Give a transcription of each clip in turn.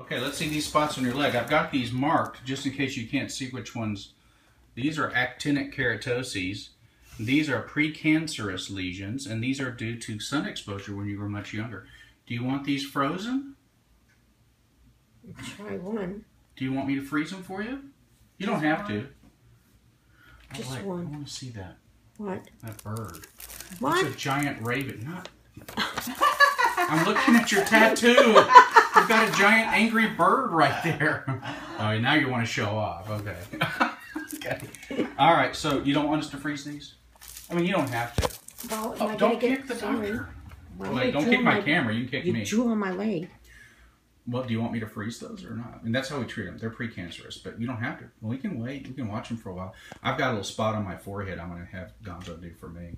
Okay, let's see these spots on your leg. I've got these marked just in case you can't see which ones. These are actinic keratoses. These are precancerous lesions, and these are due to sun exposure when you were much younger. Do you want these frozen? Try one. Do you want me to freeze them for you? You don't have to. Just one. I want to see that. What? That bird. What? It's a giant raven. Not. I'm looking at your tattoo. You've got a giant angry bird right there. Oh, now you want to show off. Okay. Okay. All right. So you don't want us to freeze these? I mean, you don't have to. Well, oh, don't kick the doctor. Well, don't kick my camera. You kick me. You drew on my leg. Well, do you want me to freeze those or not? And that's how we treat them. They're precancerous, but you don't have to. Well, we can wait. We can watch them for a while. I've got a little spot on my forehead I'm going to have Gonzo do for me.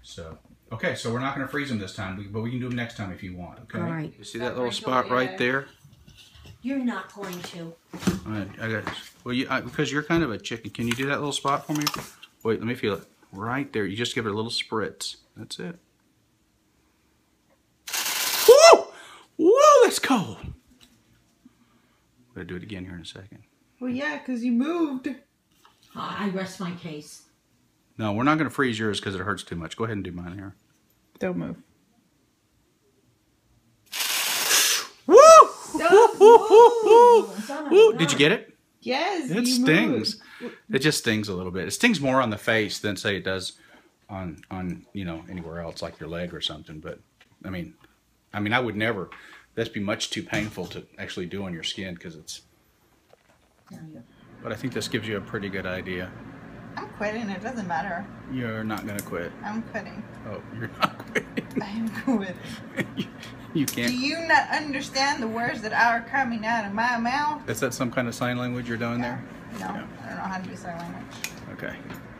So, okay, so we're not going to freeze them this time, but we can do them next time if you want, okay? All right. You see that little spot right there? You're not going to. All right, I got this. Well, because you're kind of a chicken. Can you do that little spot for me? Wait, let me feel it. Right there. You just give it a little spritz. That's it. Woo! Whoa, that's cold. I'm going to do it again here in a second. Well, yeah, because you moved. Oh, I rest my case. No, we're not going to freeze yours because it hurts too much. Go ahead and do mine here. Don't move. Woo! Don't move. Woo! Did you get it? Yes. It stings. Moved. It just stings a little bit. It stings more on the face than say it does on you know anywhere else like your leg or something. But I mean, I would never. That'd be much too painful to actually do on your skin because it's. But I think this gives you a pretty good idea. I'm quitting. It doesn't matter. You're not going to quit. I'm quitting. Oh, you're not quitting. I am quitting. You can't. Do you not understand the words that are coming out of my mouth? Is that some kind of sign language you're doing there? No. Yeah. I don't know how to do sign language. Okay.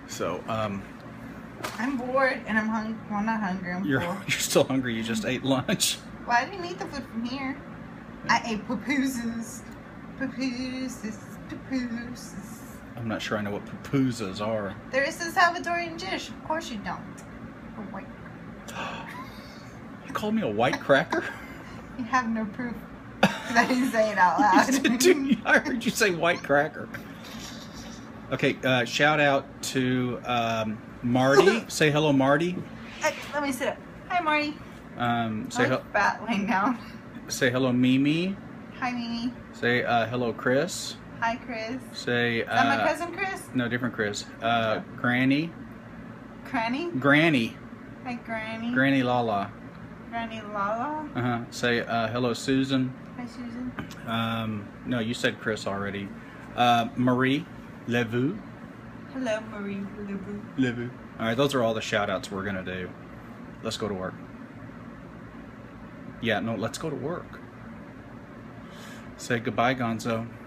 So, I'm bored and I'm hungry. Well, not hungry. I'm full. You're still hungry. You just ate lunch. Well, I didn't eat the food from here. I ate pupusas. Pupusas. Pupusas. I'm not sure I know what pupusas are. There is a Salvadorian dish. Of course you don't. A white cracker. You called me a white cracker? You have no proof. Because I didn't say it out loud. Dude, I heard you say white cracker. Okay, shout out to Marty. Say hello, Marty. Let me sit up. Hi, Marty. Say hello. Fat laying down. Say hello, Mimi. Hi, Mimi. Say hello, Chris. Hi, Chris. Say, is that my cousin Chris? No, different Chris. Granny. Granny? Granny. Hi, Granny. Granny Lala. Granny Lala? Uh-huh. Say, hello, Susan. Hi, Susan. No, you said Chris already. Marie Levu. Hello, Marie Levu. Levu. All right, those are all the shout-outs we're going to do. Let's go to work. Yeah, no, let's go to work. Say goodbye, Gonzo.